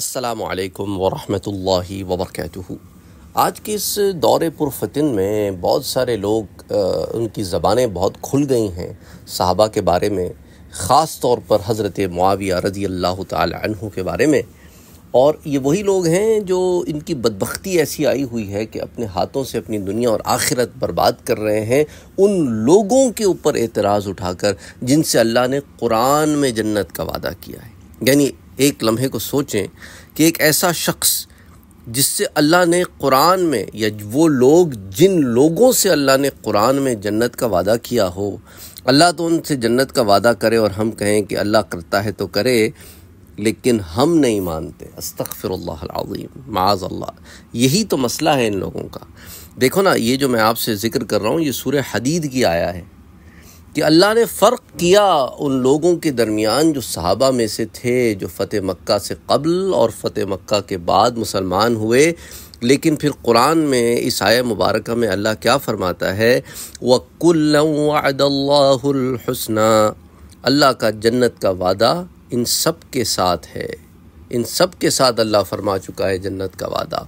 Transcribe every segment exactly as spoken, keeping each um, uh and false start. अस्सलामु अलैकुम वरहमतुल्लाहि वबरकातुहू। आज के इस दौरे पुरफितन में बहुत सारे लोग आ, उनकी ज़बानें बहुत खुल गई हैं सहाबा के बारे में, ख़ास तौर पर हज़रत मुआविया रज़ी अल्लाह ताला अन्हु के बारे में। और ये वही लोग हैं जो इनकी बदबख्ती ऐसी आई हुई है कि अपने हाथों से अपनी दुनिया और आखिरत बर्बाद कर रहे हैं उन लोगों के ऊपर एतराज़ उठाकर जिनसे अल्लाह ने कुरान में जन्नत का वादा किया है। यानी एक लम्हे को सोचें कि एक ऐसा शख्स जिससे अल्लाह ने कुरान में, या वो लोग जिन लोगों से अल्लाह ने कुरान में जन्नत का वादा किया हो, अल्लाह तो उनसे जन्नत का वादा करे और हम कहें कि अल्लाह करता है तो करे, लेकिन हम नहीं मानते। अस्तग़फ़िरुल्लाह अल-अज़ीम, माअज़ल्लाह। यही तो मसला है इन लोगों का। देखो ना, ये जो मैं आपसे ज़िक्र कर रहा हूँ ये सूरह हदीद की आया है कि अल्लाह ने फ़र्क किया उन लोगों के दरमियान जो सहाबा में से थे, जो फ़तेह मक्का से क़ब्ल और फ़तेह मक्का के बाद मुसलमान हुए। लेकिन फिर कुरान में इस आया मुबारक में अल्लाह क्या फ़रमाता है, वकुल्लम वअदल्लाहुल हुस्ना। अल्लाह का जन्नत का वादा इन सब के साथ है, इन सब के साथ अल्लाह फ़रमा चुका है जन्नत का वादा।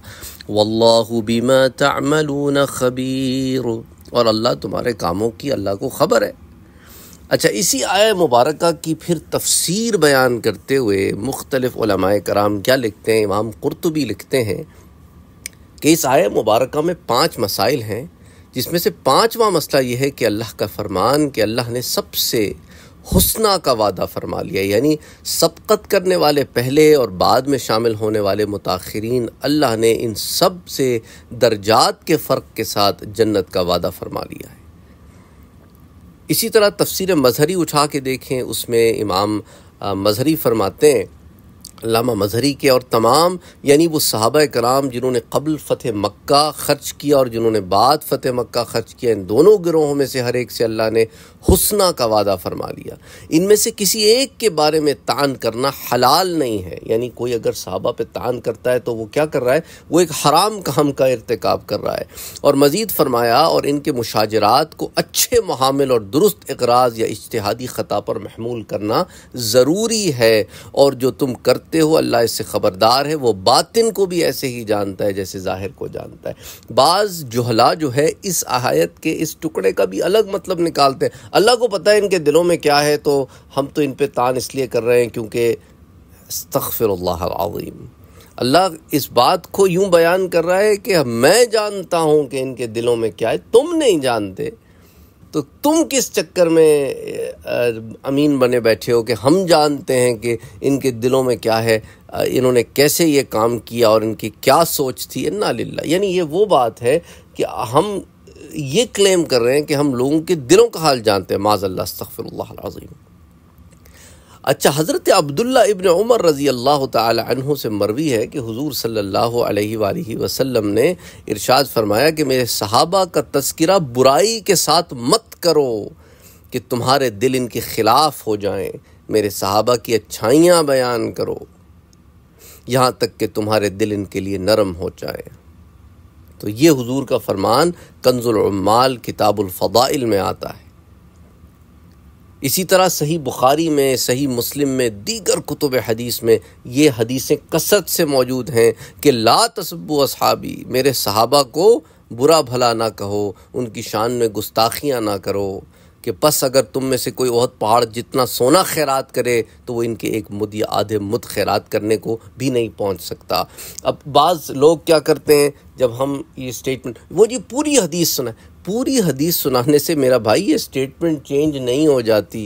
वल्लाहु बिमा तअमलून खबीर, और अल्लाह तुम्हारे कामों की अल्लाह को ख़बर है। अच्छा, इसी आय मुबारक की फिर तफसीर बयान करते हुए मुख्तलिफ़ उलमाए कराम क्या लिखते हैं, इमाम कुर्तुबी लिखते हैं कि इस आय मुबारक में पाँच मसाइल हैं, जिसमें से पाँचवा मसला यह है कि अल्लाह का फरमान कि अल्लाह ने सबसे हुस्ना का वादा फरमा लिया। यानी सबकत करने वाले पहले और बाद में शामिल होने वाले मुताखिरीन, अल्लाह ने इन सब से दर्जात के फ़र्क के साथ जन्नत का वादा फरमा लिया है। इसी तरह तफसीर मजहरी उठा के देखें, उसमें इमाम मजहरी फरमाते हैं, अल्लामा मजहरी के और तमाम यानी वो सहाबा कराम जिन्होंने क़ब्ल फ़तेह मक्का ख़र्च किया और जिन्होंने बाद फ़तेह मक्का ख़र्च किया, इन दोनों गिरोहों में से हर एक से अल्लाह ने हुस्ना का वादा फरमा लिया। इनमें से किसी एक के बारे में तान करना हलाल नहीं है। यानी कोई अगर सहाबा पे तान करता है तो वो क्या कर रहा है, वो एक हराम काम का इर्तिकाब कर रहा है। और मज़ीद फरमाया, और इनके मुशाजरात को अच्छे महामिल और दुरुस्त इकराज़ या इज्तिहादी ख़ता पर महमूल करना ज़रूरी है, और जो तुम करते हो अल्लाह इससे ख़बरदार है, वो बातिन को भी ऐसे ही जानता है जैसे ज़ाहिर को जानता है। बाज़ जुहला जो है इस आयत के इस टुकड़े का भी अलग मतलब निकालते हैं। अल्लाह को पता है इनके दिलों में क्या है, तो हम तो इन पे तान इसलिए कर रहे हैं क्योंकि अस्तग़फ़िरुल्लाह अल-अज़ीम, अल्लाह इस बात को यूँ बयान कर रहा है कि मैं जानता हूँ कि इनके दिलों में क्या है, तुम नहीं जानते, तो तुम किस चक्कर में अमीन बने बैठे हो कि हम जानते हैं कि इनके दिलों में क्या है, इन्होंने कैसे ये काम किया और इनकी क्या सोच थी। इन्ना लिल्लाह, यानी ये वो बात है कि हम ये क्लेम कर रहे हैं कि हम लोगों के दिलों का हाल जानते हैं। माज़ल्लाह, अस्तग़फ़िरुल्लाह अल-अज़ीम। अच्छा, हज़रत अब्दुल्ला इब्न उमर रज़ी अल्लाह ताला अन्हु से मरवी है कि हुज़ूर सल्लल्लाहु अलैहि वालैहि वसल्लम ने इरशाद फरमाया कि मेरे सहाबा का तज़किरा बुराई के साथ मत करो कि तुम्हारे दिल इनके ख़िलाफ़ हो जाएं, मेरे सहाबा की अच्छाइयाँ बयान करो यहाँ तक कि तुम्हारे दिल इनके लिए नरम हो जाए। तो ये हुज़ूर का फरमान कंज़ुल उम्माल किताबुल फ़दाइल में आता है। इसी तरह सही बुखारी में, सही मुस्लिम में, दीगर कुतुब हदीस में ये हदीसें कसरत से मौजूद हैं कि ला तसब्बु अस्हाबी, मेरे सहाबा को बुरा भला ना कहो, उनकी शान में गुस्ताखियाँ ना करो, कि बस अगर तुम में से कोई ओहद पहाड़ जितना सोना खैरात करे तो वो इनके एक मुद या आधे मुद खैरात करने को भी नहीं पहुँच सकता। अब बाज़ लोग क्या करते हैं, जब हम ये स्टेटमेंट, वो जी पूरी हदीस सुना, पूरी हदीस सुनाने से मेरा भाई ये स्टेटमेंट चेंज नहीं हो जाती,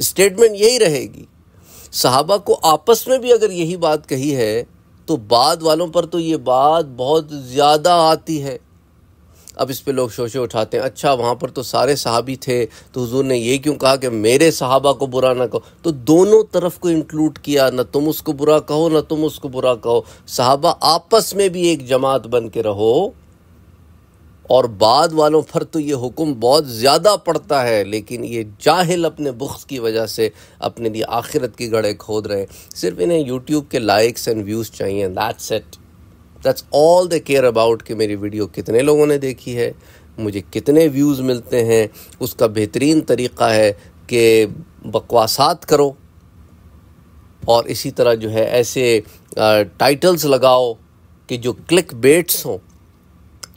स्टेटमेंट यही रहेगी। सहाबा को आपस में भी अगर यही बात कही है तो बाद वालों पर तो ये बात बहुत ज़्यादा आती है। अब इस पे लोग शोशे उठाते हैं, अच्छा वहाँ पर तो सारे सहाबी थे तो हुजूर ने ये क्यों कहा कि मेरे सहाबा को बुरा ना कहो, तो दोनों तरफ को इंक्लूड किया, ना तुम उसको बुरा कहो ना तुम उसको बुरा कहो, सहाबा आपस में भी एक जमात बन के रहो। और बाद वालों पर तो ये हुक्म बहुत ज़्यादा पड़ता है, लेकिन ये जाहिल अपने बुख्स की वजह से अपने लिए आखिरत की गड़े खोद रहे हैं। सिर्फ इन्हें यूट्यूब के लाइक्स एंड व्यूज़ चाहिए, that's it, that's all they care about, कि मेरी वीडियो कितने लोगों ने देखी है, मुझे कितने व्यूज़ मिलते हैं। उसका बेहतरीन तरीक़ा है कि बकवासात करो, और इसी तरह जो है ऐसे टाइटल्स लगाओ कि जो क्लिक बेट्स हों,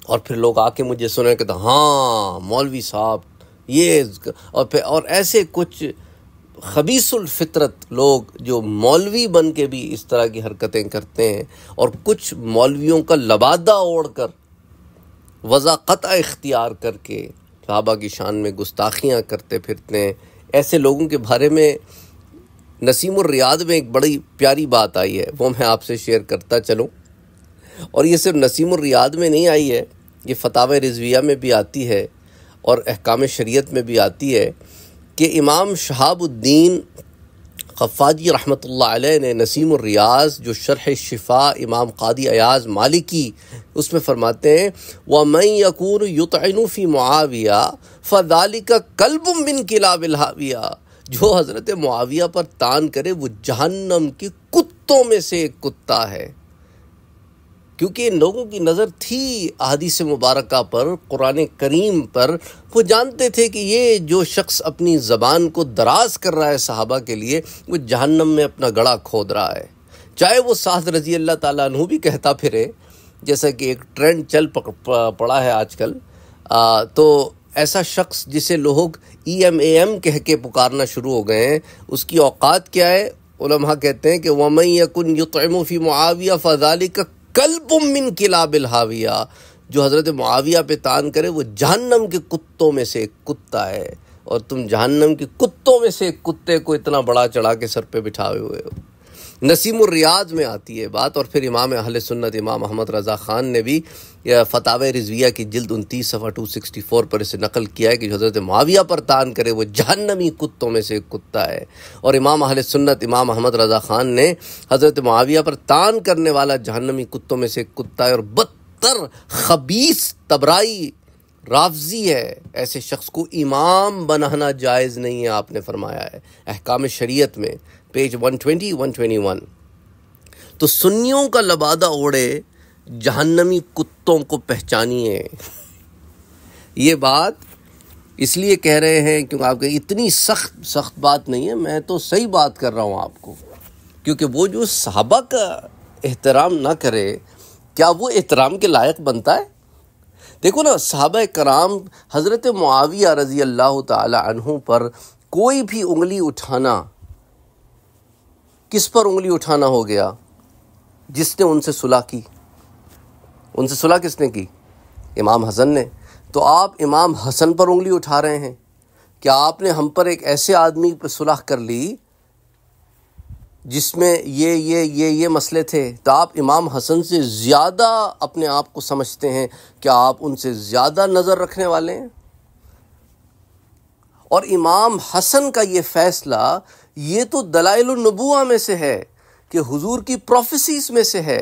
और फिर लोग आके मुझे सुने कहते हाँ मौलवी साहब ये, और फिर और ऐसे कुछ खबीसुल फितरत लोग जो मौलवी बन के भी इस तरह की हरकतें करते हैं, और कुछ मौलवियों का लबादा ओढ़ कर वज़ाक़त इख्तियार करके सहाबा की शान में गुस्ताखियाँ करते फिरते हैं। ऐसे लोगों के बारे में नसीमुर रियाद में एक बड़ी प्यारी बात आई है, वो मैं आपसे शेयर करता चलूँ। और ये सिर्फ नसीमुर रियाद में नहीं आई है, ये फतावा रिजविया में भी आती है और अहकाम शरीयत में भी आती है कि इमाम शहाबुद्दीन खफ़ाजी रहमतुल्लाह अलैह ने नसीमुर रियाज़ जो शरह शिफ़ा इमाम कादी अयाज़ मालिकी उसमें फ़रमाते हैं व मन यकून युतइनु फ़ी मुआविया फ़ज़ालिका कल्बुम मिन किलाबिल हाविया, जो हज़रत मुआविया पर तान करे वो जहन्नम के कुत्तों में से एक कुत्ता है। क्योंकि इन लोगों की नज़र थी अहादीस मुबारका पर, कुरान करीम पर, वो जानते थे कि ये जो शख्स अपनी ज़बान को दराज कर रहा है सहाबा के लिए वो जहन्नम में अपना गड़ा खोद रहा है। चाहे वो साथ रज़ी अल्लाह ताला अन्हु भी कहता फिरे, जैसा कि एक ट्रेंड चल पड़ा है आजकल, आ, तो ऐसा शख्स जिसे लोग ई एम ए एम कह के पुकारना शुरू हो गए हैं, उसकी औकात क्या है? उलमा कहते हैं कि वमन यकुन युतइमु फी मुआविया फ़ज़ालिका कल्बुम मिन किलाबिल हाविया, जो हज़रत मुआविया पे तान करे वो जहन्नम के कुत्तों में से एक कुत्ता है, और तुम जहन्नम के कुत्तों में से एक कुत्ते को इतना बड़ा चढ़ा के सर पे बिठाए हुए हो। नसीमुर रियाज में आती है बात। और फिर इमाम अहले सुन्नत इमाम अहमद रज़ा ख़ान ने भी फतावा रिजविया की जिल्द उनतीस सफ़ा टू सिक्सटी फोर पर इसे नकल किया है कि जो हज़रत मुआविया पर तान करे वो जहन्नमी कुत्तों में से एक कुत्ता है। और इमाम अहले सुन्नत इमाम अहमद रज़ा ख़ान ने हज़रत मुआविया पर तान करने वाला जहन्नमी कुत्तों में से एक कुत्ता है और बदतर खबीस तबराई राफ़ज़ी है, ऐसे शख्स को इमाम बनाना जायज़ नहीं है, आपने फरमाया है अहकाम शरीयत में पेज एक सौ बीस, एक सौ इक्कीस। तो सुन्नियों का लबादा ओढ़े जहन्नमी कुत्तों को पहचानिए। ये बात इसलिए कह रहे हैं क्योंकि आपके इतनी सख्त सख्त बात नहीं है, मैं तो सही बात कर रहा हूँ आपको, क्योंकि वो जो सहाबा का एहतराम ना करे क्या वो एहतराम के लायक बनता है? देखो ना, सहाबा कराम हज़रत मुआविया रज़ी अल्लाह ताला अन्हु पर कोई भी उंगली उठाना, किस पर उंगली उठाना हो गया? जिसने उनसे सुलह की। उनसे सुलह किसने की? इमाम हसन ने। तो आप इमाम हसन पर उंगली उठा रहे हैं, क्या आपने हम पर एक ऐसे आदमी पर सुलह कर ली जिसमें ये ये ये ये मसले थे? तो आप इमाम हसन से ज़्यादा अपने आप को समझते हैं, क्या आप उनसे ज़्यादा नज़र रखने वाले हैं? और इमाम हसन का ये फ़ैसला ये तो दलाइलुन नबुवा में से है कि हुजूर की प्रोफेसीज़ में से है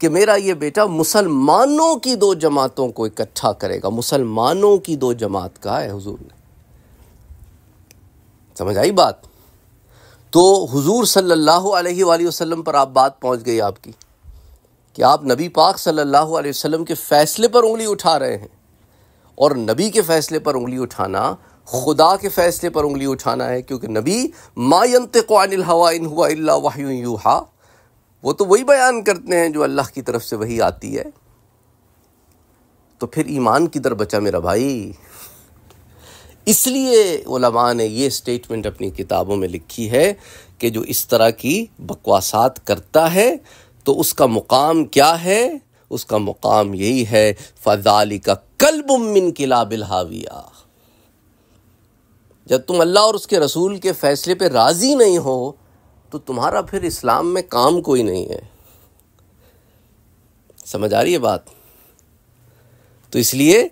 कि मेरा ये बेटा मुसलमानों की दो जमातों को इकट्ठा करेगा। मुसलमानों की दो जमात कहा है हुजूर ने। समझ आई बात? तो हुजूर सल्लल्लाहु अलैहि वसल्लम पर आप बात पहुंच गई आपकी कि आप नबी पाक सल्लल्लाहु अलैहि वसल्लम के फ़ैसले पर उंगली उठा रहे हैं, और नबी के फ़ैसले पर उंगली उठाना खुदा के फ़ैसले पर उंगली उठाना है, क्योंकि नबी मा यंतिकु अनिल हवा इन हुवा इल्ला वहयु युहा, वो तो वही बयान करते हैं जो अल्लाह की तरफ से वही आती है। तो फिर ईमान किधर बचा मेरा भाई? इसलिए उलमा ने ये स्टेटमेंट अपनी किताबों में लिखी है कि जो इस तरह की बकवासात करता है तो उसका मुकाम क्या है? उसका मुकाम यही है फ़ज़ालिका कल्बुम मिन किलाबिल हाविया। जब तुम अल्लाह और उसके रसूल के फ़ैसले पे राज़ी नहीं हो तो तुम्हारा फिर इस्लाम में काम कोई नहीं है। समझ आ रही है बात? तो इसलिए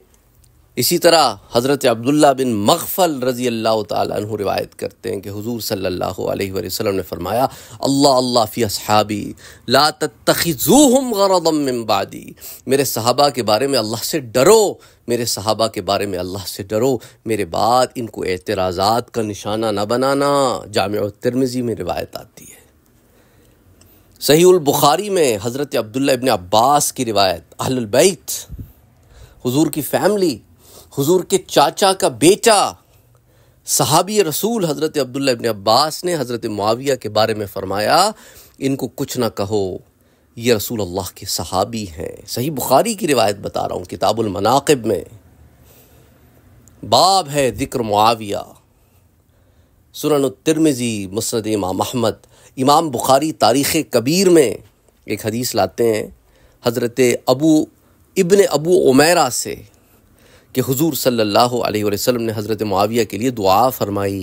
इसी तरह हज़रत अब्दुल्ला बिन मग़फ़ल रज़ी अल्लाह ताला अन्हु रिवायत करते हैं कि हुज़ूर सल्लल्लाहु अलैहि वसल्लम ने फ़रमाया अल्लाह अल्लाह फ़ी अस्हाबी ला तत्तखिज़ूहुम गरदम मिन बादी, मेरे सहाबा के बारे में अल्लाह से डरो, मेरे सहाबा के बारे में अल्लाह से डरो, मेरे बाद इनको एतराज़ात का निशाना ना बनाना। जामिउ तिर्मिज़ी में रिवायत आती है। सहीहुल बुखारी में हज़रत अब्दुल्ला इब्न अब्बास की रिवायत, अहलुल बैत हुज़ूर की फ़ैमिली, हुजूर के चाचा का बेटा, सहाबी रसूल हज़रत अब्दुल्लाह इब्न अब्बास ने हज़रत मुआविया के बारे में फ़रमाया, इनको कुछ ना कहो, ये रसूल अल्लाह के सहाबी हैं। सही बुखारी की रिवायत बता रहा हूँ, किताबुल मनाक़िब में बाब है ज़िक्र मुआविया। सुनन तिर्मिज़ी, मुस्नद इमाम अहमद, इमाम बुखारी तारीख़ कबीर में एक हदीस लाते हैं हज़रत अबू इब्न अबू उमैरा से कि हुजूर सल्लल्लाहु अलैहि वसल्लम ने हज़रत मुआविया के लिए दुआ फ़रमाई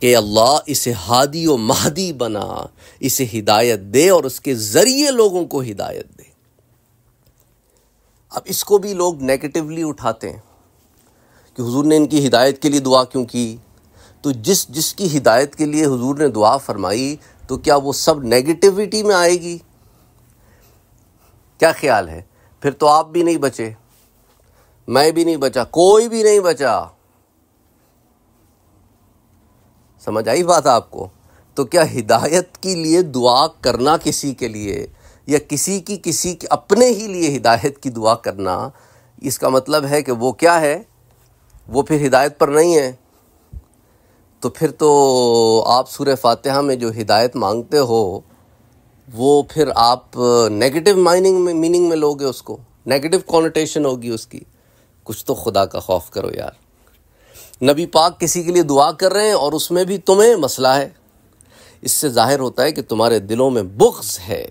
कि अल्लाह इसे हादी व महदी बना, इसे हिदायत दे और उसके ज़रिए लोगों को हिदायत दे। अब इसको भी लोग नेगेटिवली उठाते हैं कि हुजूर ने इनकी हिदायत के लिए दुआ क्यों की। तो जिस जिसकी हिदायत के लिए हुजूर ने दुआ फ़रमाई तो क्या वो सब नेगेटिविटी में आएगी? क्या ख्याल है? फिर तो आप भी नहीं बचे, मैं भी नहीं बचा, कोई भी नहीं बचा। समझ आई बात आपको? तो क्या हिदायत के लिए दुआ करना किसी के लिए या किसी की किसी के अपने ही लिए हिदायत की दुआ करना, इसका मतलब है कि वो क्या है, वो फिर हिदायत पर नहीं है। तो फिर तो आप सूरह फातिहा में जो हिदायत मांगते हो वो फिर आप नेगेटिव माइनिंग में मीनिंग में लोगे, उसको नेगेटिव कॉनोटेशन होगी उसकी। कुछ तो खुदा का खौफ करो यार। नबी पाक किसी के लिए दुआ कर रहे हैं और उसमें भी तुम्हें मसला है। इससे जाहिर होता है कि तुम्हारे दिलों में बुग़्ज़ है।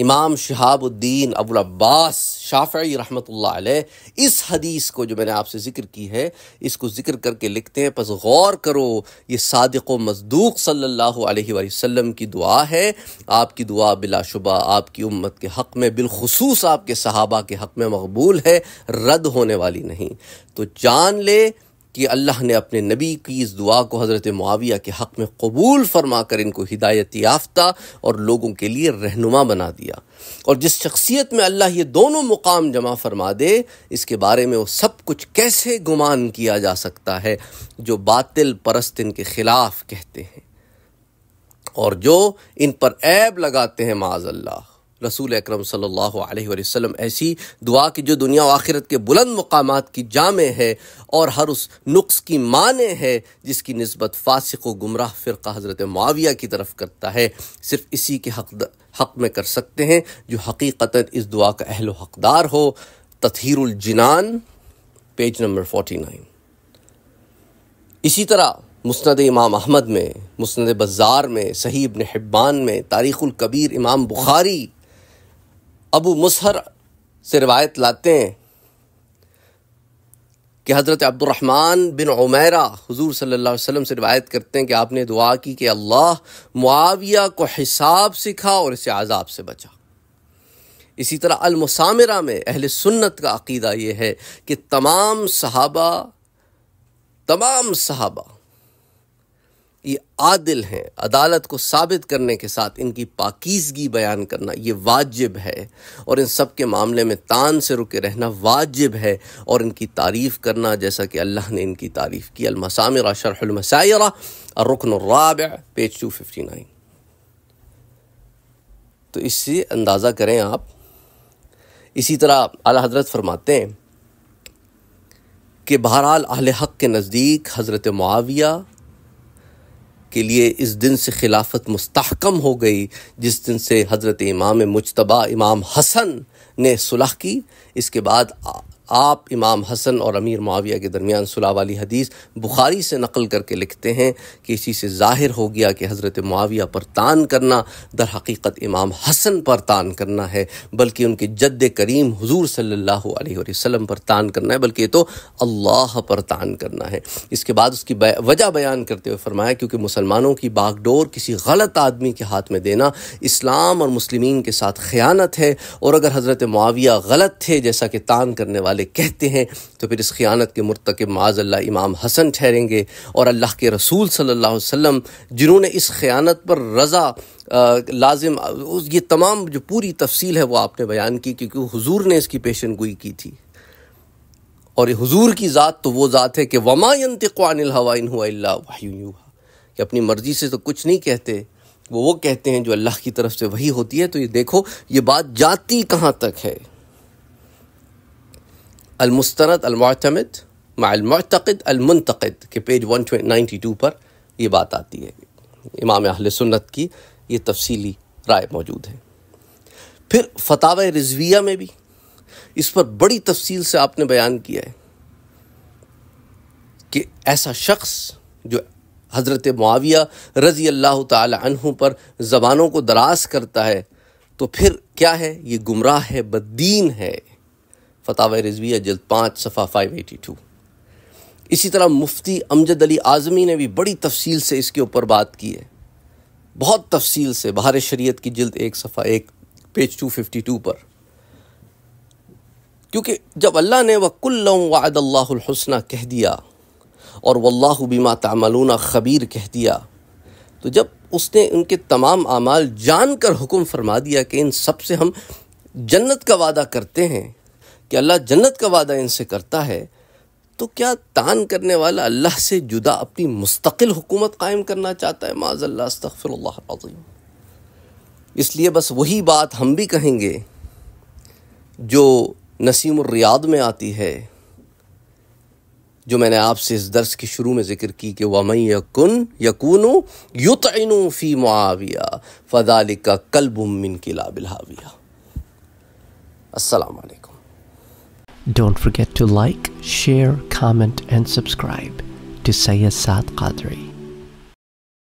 इमाम शहाबुद्दीन अबुल अब्बास शाफ़ई रहमतुल्लाह अलैह इस हदीस को जो मैंने आपसे ज़िक्र की है, इसको ज़िक्र करके लिखते हैं, पस गौर करो, ये सादिक़ व मज़दूक़ सल्लल्लाहु अलैहि वसल्लम की दुआ है। आपकी दुआ बिलाशुबा आपकी उम्मत के हक़ में, बिलखुसूस आपके सहाबा के हक़ में मकबूल है, रद्द होने वाली नहीं। तो जान ले कि अल्लाह ने अपने नबी की इस दुआ को हज़रत मुआविया के हक़ में कबूल फरमा कर इनको हिदायत याफ़्ता और लोगों के लिए रहनुमा बना दिया। और जिस शख्सियत में अल्लाह ये दोनों मुकाम जमा फरमा दे, इसके बारे में वो सब कुछ कैसे गुमान किया जा सकता है जो बातिल परस्त इनके ख़िलाफ़ कहते हैं और जो इन पर ऐब लगाते हैं। माज़अल्लाह, रसूल अकरम सल्लल्लाहु अलैहि वसल्लम ऐसी दुआ की जो दुनिया और आखिरत के बुलंद मकामात की जामे है और हर उस नुक्स की माने है जिसकी निस्बत फासिक व गुमराह फ़िरक़ा हज़रत मुआविया की तरफ करता है, सिर्फ़ इसी के हक़ हक़ में कर सकते हैं जो हकीकतन इस दुआ का अहल व हक़दार हो। तत्हीरुल जिनान, पेज नंबर फोर्टी नाइन। इसी तरह मुस्नद इमाम अहमद में, मुस्नद बज़ार में, सही इब्न हिब्बान में, तारीख़ुल कबीर इमाम बुखारी अबू मुसहर से रिवायत लाते हैं कि हज़रत अब्दुर्रहमान बिन उमैरा हुजूर सल्लल्लाहु अलैहि वसल्लम से रिवायत करते हैं कि आपने दुआ की कि अल्लाह मुआविया को हिसाब सिखा और इसे आज़ाब से बचा। इसी तरह अल मुसामिरा में अहले सुन्नत का अक़ीदा ये है कि तमाम सहाबा तमाम सहाबा ये आदिल हैं। अदालत को साबित करने के साथ इनकी पाकीज़गी बयान करना ये वाजिब है और इन सब के मामले में तान से रुके रहना वाजिब है और इनकी तारीफ़ करना जैसा कि अल्लाह ने इनकी तारीफ़ की। अल-मसामिरा शरहुल मसाइरा रुकन राबि पेज टू फिफ्टी नाइन। तो इससे अंदाज़ा करें आप। इसी तरह आला हज़रत फरमाते हैं कि बहरहाल अहले हक़ के नज़दीक हज़रत मुआविया के लिए इस दिन से खिलाफत मुस्तहकम हो गई जिस दिन से हज़रत इमाम मुज्तबा इमाम हसन ने सुलह की। इसके बाद आप इमाम हसन और अमीर मुआविया के दरमियान सुलह वाली हदीस बुखारी से नकल करके लिखते हैं कि इसी से ज़ाहिर हो गया कि हज़रत मुआविया पर तान करना दर हकीकत इमाम हसन पर तान करना है, बल्कि उनके जद्द करीम हुजूर सल्लल्लाहु अलैहि वसल्लम पर तान करना है, बल्कि ये तो अल्लाह पर तान करना है। इसके बाद उसकी वजह बयान करते हुए फरमाया, क्योंकि मुसलमानों की बागडोर किसी गलत आदमी के हाथ में देना इस्लाम और मुस्लिमीन के साथ ख़यानत है, और अगर हज़रत मुआविया गलत थे जैसा कि तान करने वाले कहते हैं तो फिर इस ख़यानत के मुर्तकिब माज़अल्लाह इमाम हसन ठहरेंगे। और अल्लाह के रसूल सल्लल्लाहु अलैहि वसल्लम जिन्होंने इस ख़यानत पर रज़ा लाजिम, ये तमाम जो पूरी तफसील है वो आपने बयान की, क्योंकि हुजूर ने इसकी पेशन गोई की थी। और हुजूर की ज़ात तो वो ज़ात है कि वमा यंतिकु अनिल हवा इन हुवा इल्ला वहयुन यूहा, कि अपनी मर्ज़ी से तो कुछ नहीं कहते वो वो कहते हैं जो अल्लाह की तरफ से वही होती है। तो ये देखो ये बात जाती कहाँ तक है। अल मुस्तनद अल मुअतमद माअल-मुअतक़िद अल-मुंतक़िद के पेज एक सौ बानवे पर ये बात आती है। इमाम अहले सुन्नत की ये तफसीली राय मौजूद है। फिर फतावा रिजविया में भी इस पर बड़ी तफसील से आपने बयान किया है कि ऐसा शख्स जो हज़रत मुआविया रज़ी अल्लाह ताला अन्हु पर ज़बानों को दराज करता है तो फिर क्या है, ये गुमराह है, बद्दीन है। फतावा रिजविया जल्द पाँच सफ़ा पाँच सौ बयासी। इसी तरह मुफ्ती अमजद अली आज़मी ने भी बड़ी तफसील से इसके ऊपर बात की है, बहुत तफसील से, बहार शरीयत की जल्द एक सफ़ा एक पेज दो सौ बावन पर। क्योंकि जब अल्लाह ने वकुल्लम वअदल्लाहुल हुस्ना कह दिया और वल्लाहु बिमा तामलूना खबीर कह दिया, तो जब उसने उनके तमाम आमाल जान कर हुक्म फरमा दिया कि इन सब से हम जन्नत का वादा करते हैं, कि अल्लाह जन्नत का वादा इनसे करता है, तो क्या तान करने वाला अल्लाह से जुदा अपनी मुस्तकिल हुकूमत कायम करना चाहता है? माज़ल्लाह, अस्तग़फ़िरुल्लाह अज़ीम। इसलिए बस वही बात हम भी कहेंगे जो नसीमुर रियाद में आती है, जो मैंने आपसे इस दर्स की शुरू में ज़िक्र की कि वमन यकुन यकूनु युतइनु फ़ी मुआविया फ़ज़ालिका कल्बुम मिन किलाबिल हाविया। अस्सलाम वालेकुम। Don't forget to like, share, comment and subscribe to Syed Saad Qadri.